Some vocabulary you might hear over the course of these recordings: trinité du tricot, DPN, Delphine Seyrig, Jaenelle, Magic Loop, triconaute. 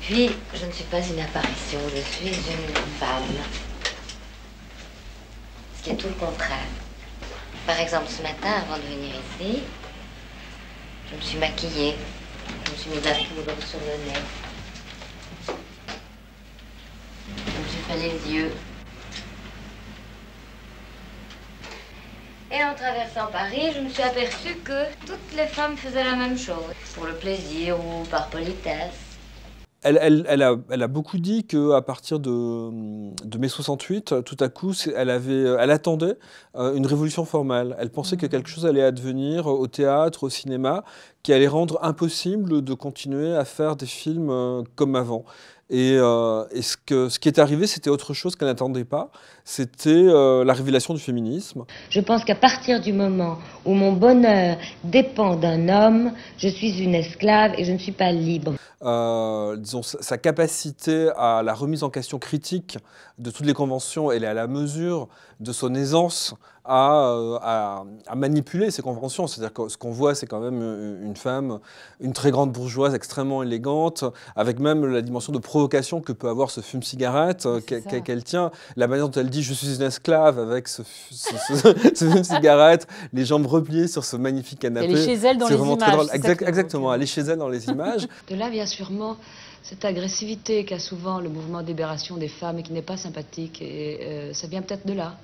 Puis, je ne suis pas une apparition, je suis une femme. Ce qui est tout le contraire. Par exemple, ce matin, avant de venir ici, je me suis maquillée. Je me suis mis de la poudre sur le nez. Je me suis fait les yeux. Et en traversant Paris, je me suis aperçue que toutes les femmes faisaient la même chose, pour le plaisir ou par politesse. Elle a beaucoup dit qu'à partir de mai 68, tout à coup, elle attendait une révolution formelle. Elle pensait que quelque chose allait advenir au théâtre, au cinéma, qui allait rendre impossible de continuer à faire des films comme avant. Et ce qui est arrivé, c'était autre chose qu'elle n'attendait pas. C'était la révélation du féminisme. Je pense qu'à partir du moment où mon bonheur dépend d'un homme, je suis une esclave et je ne suis pas libre. Disons, sa capacité à la remise en question critique de toutes les conventions, elle est à la mesure de son aisance à manipuler ces conventions. C'est-à-dire que ce qu'on voit, c'est quand même une femme, une très grande bourgeoise, extrêmement élégante, avec même la dimension de provocation que peut avoir ce fume-cigarette qu'elle tient. La manière dont elle dit « je suis une esclave » avec ce fume-cigarette, les jambes repliées sur ce magnifique canapé. Elle est chez elle dans les images. Exactement, elle est chez elle dans les images. De là vient sûrement cette agressivité qu'a souvent le mouvement de libération des femmes et qui n'est pas sympathique. Et ça vient peut-être de là.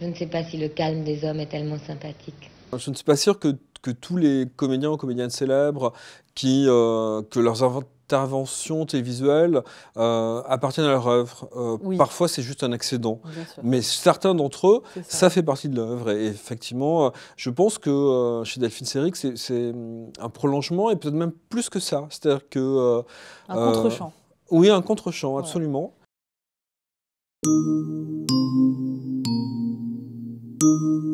Je ne sais pas si le calme des hommes est tellement sympathique. Je ne suis pas sûr que tous les comédiens ou comédiennes célèbres que leurs interventions télévisuelles appartiennent à leur œuvre. Oui. Parfois, c'est juste un accident. Mais certains d'entre eux, ça fait partie de l'œuvre. Et effectivement, je pense que chez Delphine Seyrig, c'est un prolongement et peut-être même plus que ça. C'est-à-dire que... un contre-champ. Oui, un contre-champ, absolument. Ouais. Thank you.